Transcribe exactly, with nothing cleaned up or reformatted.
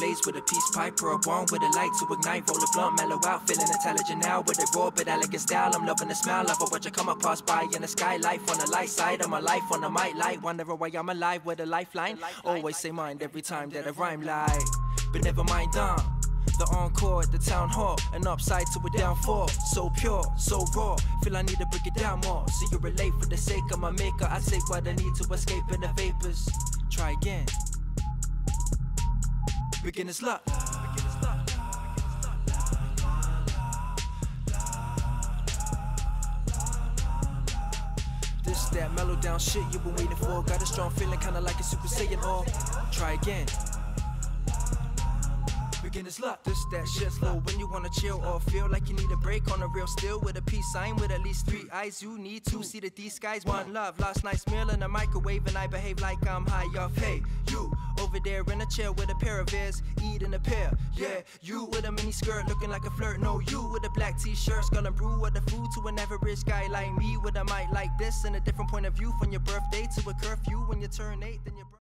blaze with a peace pipe or a wand with a light to ignite. Roll a blunt, mellow out, feeling intelligent now with a raw but elegant style. I'm loving the smell of it, watch I come across by in the sky. Life on the light side of my life on the mic light. Wonder why I'm alive with a lifeline. Always say mind every time that I rhyme like. But never mind, uh, the encore at the town hall, an upside to a downfall. So pure, so raw, feel I need to break it down more. So you relate for the sake of my maker. I take what I need to escape in the vapors. Try again. Beginner's luck. This that Melodownz shit you been waiting for. Got a strong feeling, kinda like a Super Saiyan all. Try again. Beginner's luck. This that shit slow when you wanna chill or feel like you need a break on a real still with a peace sign with at least three eyes. You need to see that these guys want love. Last night's meal in the microwave and I behave like I'm high off. Hey, you over there in a chair with a pair of ears, eating a pear. Yeah, you with a mini skirt looking like a flirt. No, you with a black t-shirt, skull and brew with the food to an average guy like me with a mic like this and a different point of view from your birthday to a curfew when you turn eight. Then your